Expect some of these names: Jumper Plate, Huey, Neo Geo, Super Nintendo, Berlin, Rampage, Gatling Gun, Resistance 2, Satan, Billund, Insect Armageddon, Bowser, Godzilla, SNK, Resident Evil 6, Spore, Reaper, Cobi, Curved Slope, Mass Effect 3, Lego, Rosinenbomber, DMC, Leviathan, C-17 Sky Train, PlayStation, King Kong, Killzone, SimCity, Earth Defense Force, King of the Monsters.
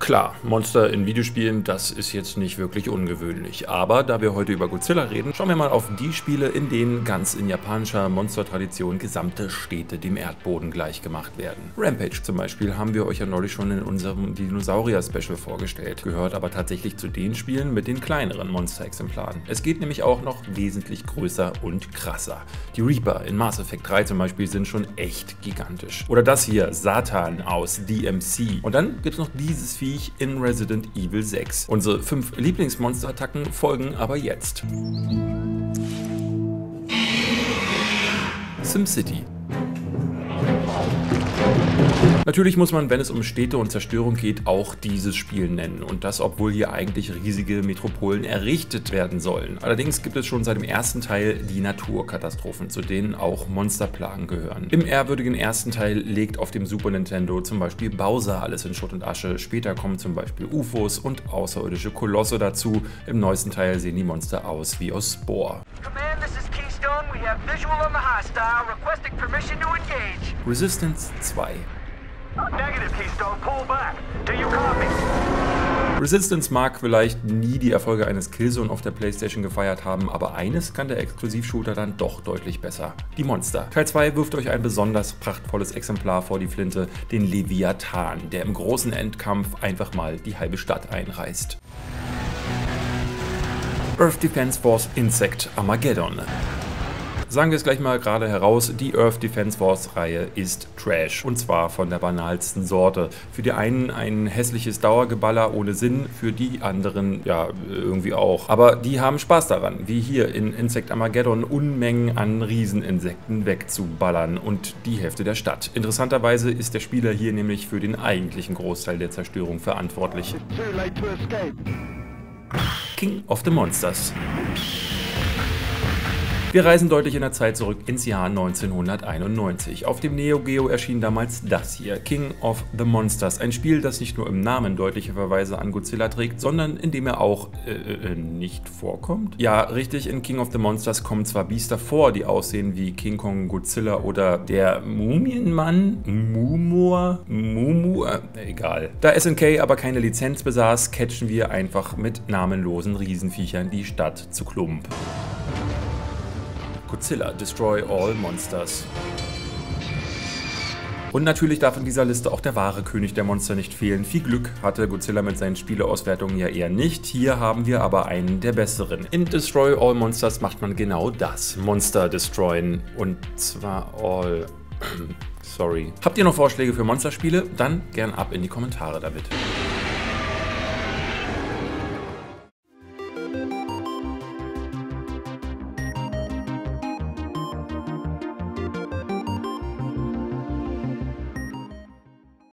Klar, Monster in Videospielen, das ist jetzt nicht wirklich ungewöhnlich. Aber da wir heute über Godzilla reden, schauen wir mal auf die Spiele, in denen ganz in japanischer Monstertradition gesamte Städte dem Erdboden gleichgemacht werden. Rampage zum Beispiel haben wir euch ja neulich schon in unserem Dinosaurier-Special vorgestellt, gehört aber tatsächlich zu den Spielen mit den kleineren Monsterexemplaren. Es geht nämlich auch noch wesentlich größer und krasser. Die Reaper in Mass Effect 3 zum Beispiel sind schon echt gigantisch. Oder das hier, Satan aus DMC. Und dann gibt es noch dieses Vieh in Resident Evil 6. Unsere 5 Lieblingsmonsterattacken folgen aber jetzt. SimCity. Natürlich muss man, wenn es um Städte und Zerstörung geht, auch dieses Spiel nennen. Und das, obwohl hier eigentlich riesige Metropolen errichtet werden sollen. Allerdings gibt es schon seit dem ersten Teil die Naturkatastrophen, zu denen auch Monsterplagen gehören. Im ehrwürdigen ersten Teil legt auf dem Super Nintendo zum Beispiel Bowser alles in Schutt und Asche. Später kommen zum Beispiel UFOs und außerirdische Kolosse dazu. Im neuesten Teil sehen die Monster aus wie aus Spore. Resistance 2. Negative, Keystone, pull back. Do you copy? Resistance mag vielleicht nie die Erfolge eines Killzone auf der PlayStation gefeiert haben, aber eines kann der Exklusivshooter dann doch deutlich besser: die Monster. Teil 2 wirft euch ein besonders prachtvolles Exemplar vor die Flinte, den Leviathan, der im großen Endkampf einfach mal die halbe Stadt einreißt. Earth Defense Force Insect Armageddon. Sagen wir es gleich mal gerade heraus, die Earth Defense Force Reihe ist Trash. Und zwar von der banalsten Sorte. Für die einen ein hässliches Dauergeballer ohne Sinn, für die anderen ja irgendwie auch. Aber die haben Spaß daran, wie hier in Insect Armageddon Unmengen an Rieseninsekten wegzuballern und die Hälfte der Stadt. Interessanterweise ist der Spieler hier nämlich für den eigentlichen Großteil der Zerstörung verantwortlich. King of the Monsters. Wir reisen deutlich in der Zeit zurück ins Jahr 1991. Auf dem Neo Geo erschien damals das hier, King of the Monsters. Ein Spiel, das nicht nur im Namen deutliche Verweise an Godzilla trägt, sondern in dem er auch nicht vorkommt. Ja, richtig, in King of the Monsters kommen zwar Biester vor, die aussehen wie King Kong, Godzilla oder der Mumienmann, egal. Da SNK aber keine Lizenz besaß, catchen wir einfach mit namenlosen Riesenviechern die Stadt zu Klump. Godzilla, Destroy All Monsters. Und natürlich darf in dieser Liste auch der wahre König der Monster nicht fehlen. Viel Glück hatte Godzilla mit seinen Spieleauswertungen ja eher nicht. Hier haben wir aber einen der besseren. In Destroy All Monsters macht man genau das. Monster destroyen. Und zwar all. Sorry. Habt ihr noch Vorschläge für Monsterspiele? Dann gern ab in die Kommentare damit.